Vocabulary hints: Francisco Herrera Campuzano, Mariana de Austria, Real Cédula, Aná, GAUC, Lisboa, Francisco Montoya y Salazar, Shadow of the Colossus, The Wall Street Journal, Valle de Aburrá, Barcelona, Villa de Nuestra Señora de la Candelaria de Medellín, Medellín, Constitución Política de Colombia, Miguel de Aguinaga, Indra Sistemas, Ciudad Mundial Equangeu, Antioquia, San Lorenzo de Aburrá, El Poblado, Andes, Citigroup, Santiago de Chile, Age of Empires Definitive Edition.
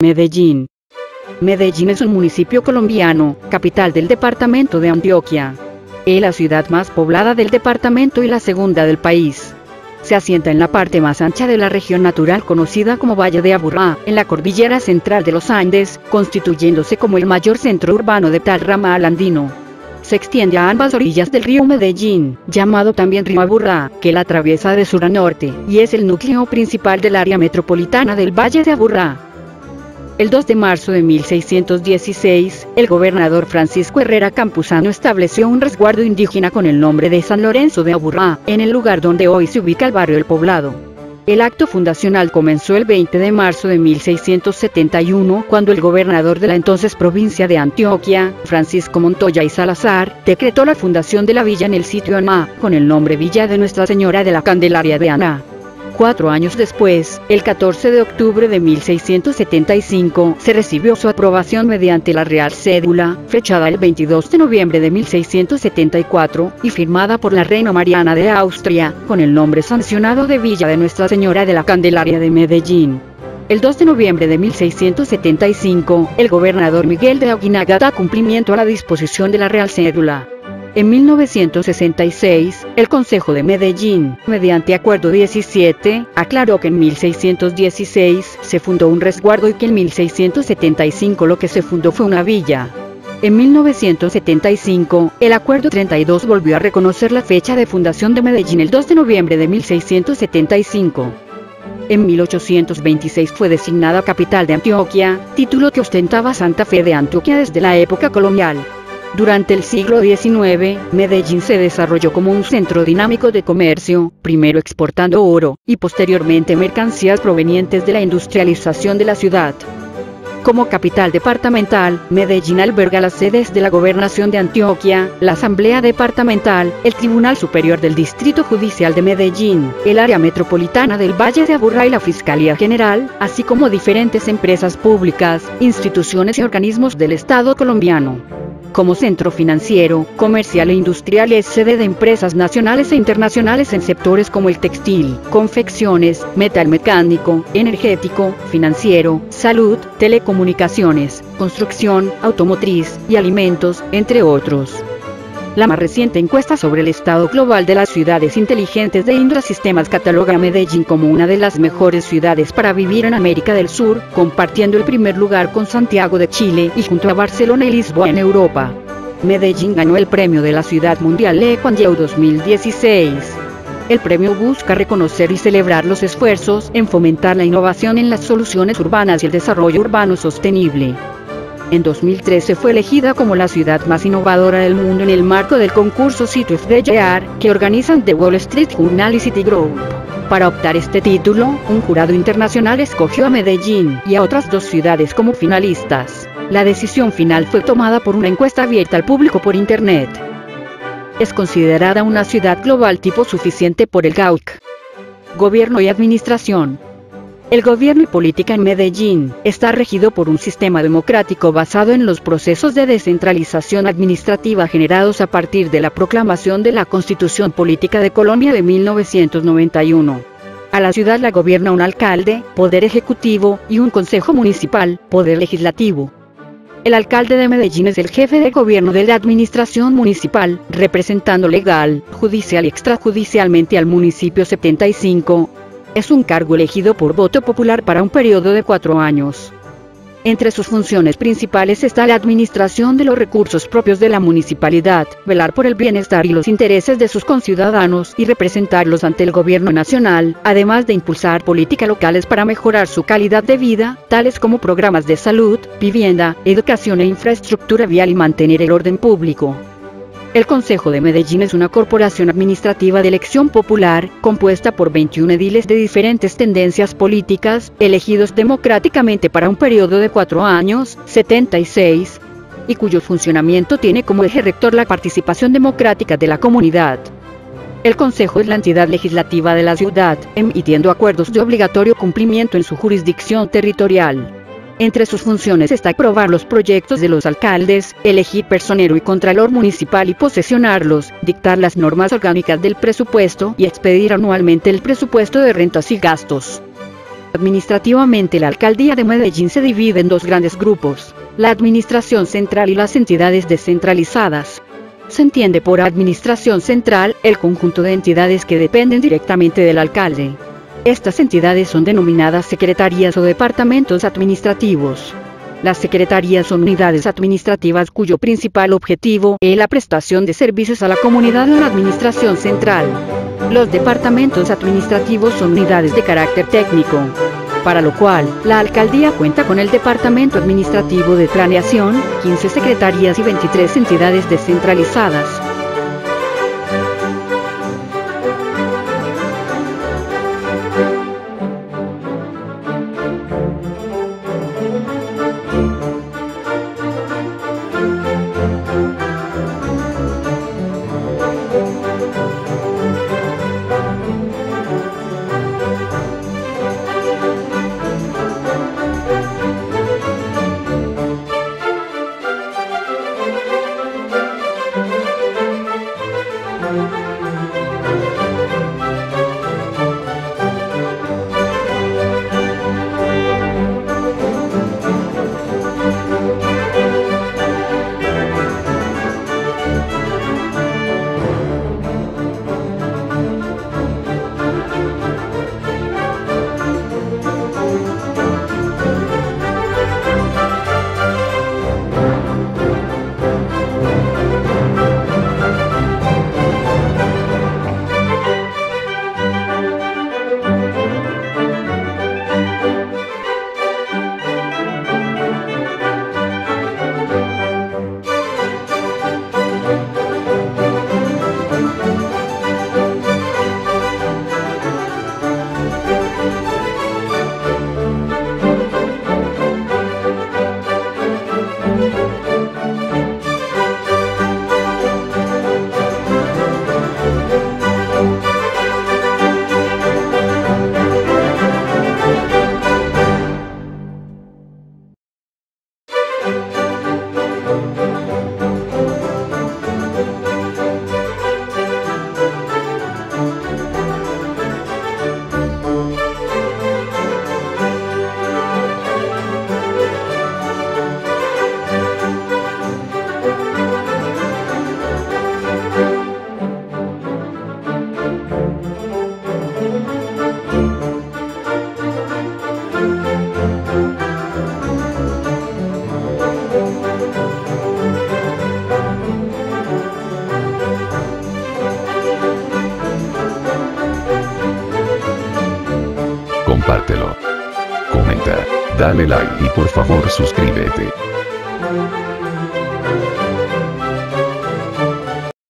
Medellín. Medellín es un municipio colombiano, capital del departamento de Antioquia. Es la ciudad más poblada del departamento y la segunda del país. Se asienta en la parte más ancha de la región natural conocida como Valle de Aburrá, en la cordillera central de los Andes, constituyéndose como el mayor centro urbano de tal ramal andino. Se extiende a ambas orillas del río Medellín, llamado también río Aburrá, que la atraviesa de sur a norte, y es el núcleo principal del área metropolitana del Valle de Aburrá. El 2 de marzo de 1616, el gobernador Francisco Herrera Campuzano estableció un resguardo indígena con el nombre de San Lorenzo de Aburrá, en el lugar donde hoy se ubica el barrio El Poblado. El acto fundacional comenzó el 20 de marzo de 1671, cuando el gobernador de la entonces provincia de Antioquia, Francisco Montoya y Salazar, decretó la fundación de la villa en el sitio Aná, con el nombre Villa de Nuestra Señora de la Candelaria de Aná. 4 años después, el 14 de octubre de 1675, se recibió su aprobación mediante la Real Cédula, fechada el 22 de noviembre de 1674, y firmada por la reina Mariana de Austria, con el nombre sancionado de Villa de Nuestra Señora de la Candelaria de Medellín. El 2 de noviembre de 1675, el gobernador Miguel de Aguinaga da cumplimiento a la disposición de la Real Cédula. En 1966, el Consejo de Medellín, mediante Acuerdo 17, aclaró que en 1616 se fundó un resguardo y que en 1675 lo que se fundó fue una villa. En 1975, el Acuerdo 32 volvió a reconocer la fecha de fundación de Medellín el 2 de noviembre de 1675. En 1826 fue designada capital de Antioquia, título que ostentaba Santa Fe de Antioquia desde la época colonial. Durante el siglo XIX, Medellín se desarrolló como un centro dinámico de comercio, primero exportando oro, y posteriormente mercancías provenientes de la industrialización de la ciudad. Como capital departamental, Medellín alberga las sedes de la Gobernación de Antioquia, la Asamblea Departamental, el Tribunal Superior del Distrito Judicial de Medellín, el Área Metropolitana del Valle de Aburrá y la Fiscalía General, así como diferentes empresas públicas, instituciones y organismos del Estado colombiano. Como centro financiero, comercial e industrial es sede de empresas nacionales e internacionales en sectores como el textil, confecciones, metal mecánico, energético, financiero, salud, telecomunicaciones, construcción, automotriz y alimentos, entre otros. La más reciente encuesta sobre el estado global de las ciudades inteligentes de Indra Sistemas cataloga a Medellín como una de las mejores ciudades para vivir en América del Sur, compartiendo el primer lugar con Santiago de Chile y junto a Barcelona y Lisboa en Europa. Medellín ganó el premio de la Ciudad Mundial Equangeu 2016. El premio busca reconocer y celebrar los esfuerzos en fomentar la innovación en las soluciones urbanas y el desarrollo urbano sostenible. En 2013 fue elegida como la ciudad más innovadora del mundo en el marco del concurso City of the Year, que organizan The Wall Street Journal y Citigroup. Para optar este título, un jurado internacional escogió a Medellín y a otras 2 ciudades como finalistas. La decisión final fue tomada por una encuesta abierta al público por internet. Es considerada una ciudad global tipo suficiente por el GAUC. Gobierno y administración. El gobierno y política en Medellín está regido por un sistema democrático basado en los procesos de descentralización administrativa generados a partir de la proclamación de la Constitución Política de Colombia de 1991. A la ciudad la gobierna un alcalde, poder ejecutivo, y un consejo municipal, poder legislativo. El alcalde de Medellín es el jefe de gobierno de la administración municipal, representando legal, judicial y extrajudicialmente al municipio 75. Es un cargo elegido por voto popular para un periodo de 4 años. Entre sus funciones principales está la administración de los recursos propios de la municipalidad, velar por el bienestar y los intereses de sus conciudadanos y representarlos ante el gobierno nacional, además de impulsar políticas locales para mejorar su calidad de vida, tales como programas de salud, vivienda, educación e infraestructura vial y mantener el orden público. El Consejo de Medellín es una corporación administrativa de elección popular, compuesta por 21 ediles de diferentes tendencias políticas, elegidos democráticamente para un periodo de 4 años, 76, y cuyo funcionamiento tiene como eje rector la participación democrática de la comunidad. El Consejo es la entidad legislativa de la ciudad, emitiendo acuerdos de obligatorio cumplimiento en su jurisdicción territorial. Entre sus funciones está aprobar los proyectos de los alcaldes, elegir personero y contralor municipal y posesionarlos, dictar las normas orgánicas del presupuesto y expedir anualmente el presupuesto de rentas y gastos. Administrativamente, la alcaldía de Medellín se divide en dos grandes grupos: la administración central y las entidades descentralizadas. Se entiende por administración central el conjunto de entidades que dependen directamente del alcalde. Estas entidades son denominadas secretarías o departamentos administrativos. Las secretarías son unidades administrativas cuyo principal objetivo es la prestación de servicios a la comunidad en la administración central. Los departamentos administrativos son unidades de carácter técnico, para lo cual la alcaldía cuenta con el departamento administrativo de planeación, 15 secretarías y 23 entidades descentralizadas. Compártelo, comenta, dale like y por favor suscríbete.